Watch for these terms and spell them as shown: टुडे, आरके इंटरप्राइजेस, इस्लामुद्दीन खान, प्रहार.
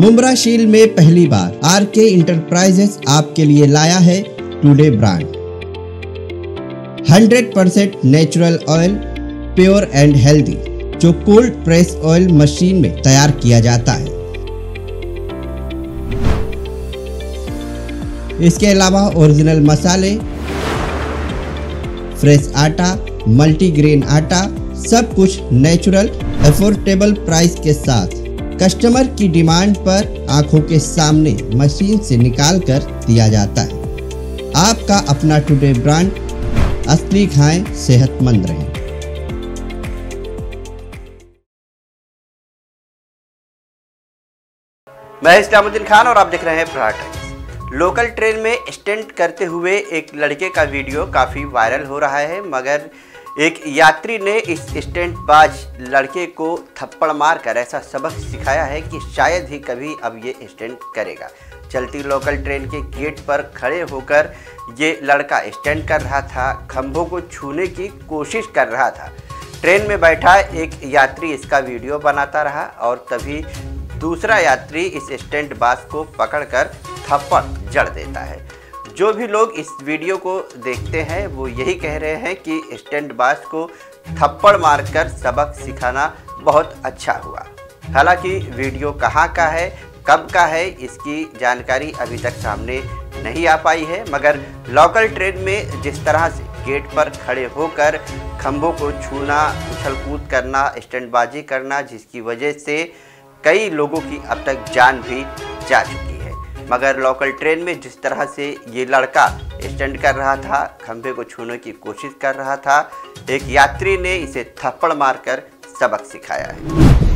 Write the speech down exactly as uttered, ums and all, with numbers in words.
मुमरा शील में पहली बार आरके इंटरप्राइजेस आपके लिए लाया है टुडे brand. Hundred percent natural oil, pure and healthy, जो कोल्ड प्रेस ऑयल मशीन में तैयार किया जाता है। इसके अलावा ओरिजिनल मसाले, फ्रेश आटा, मल्टीग्रेन आटा, सब कुछ नेचुरल अफोर्डेबल प्राइस के साथ कस्टमर की डिमांड पर आंखों के सामने मशीन से निकाल कर दिया जाता है। आपका अपना टुडे ब्रांड, असली खाएं, सेहतमंद रहें। मैं इस्लामुद्दीन खान और आप देख रहे हैं प्रहार। लोकल ट्रेन में स्टंट करते हुए एक लड़के का वीडियो काफ़ी वायरल हो रहा है, मगर एक यात्री ने इस स्टंटबाज लड़के को थप्पड़ मारकर ऐसा सबक सिखाया है कि शायद ही कभी अब ये स्टंट करेगा। चलती लोकल ट्रेन के गेट पर खड़े होकर ये लड़का स्टंट कर रहा था, खंभों को छूने की कोशिश कर रहा था। ट्रेन में बैठा एक यात्री इसका वीडियो बनाता रहा और तभी दूसरा यात्री इस स्टंटबाज को पकड़कर थप्पड़ जड़ देता है। जो भी लोग इस वीडियो को देखते हैं वो यही कह रहे हैं कि स्टंटबाज को थप्पड़ मारकर सबक सिखाना बहुत अच्छा हुआ। हालांकि वीडियो कहाँ का है, कब का है, इसकी जानकारी अभी तक सामने नहीं आ पाई है, मगर लोकल ट्रेन में जिस तरह से गेट पर खड़े होकर खंभों को छूना, उछलकूद करना, स्टंटबाजी करना, जिसकी वजह से कई लोगों की अब तक जान भी जा चुकी है, मगर लोकल ट्रेन में जिस तरह से ये लड़का स्टंट कर रहा था, खंभे को छूने की कोशिश कर रहा था, एक यात्री ने इसे थप्पड़ मारकर सबक सिखाया है।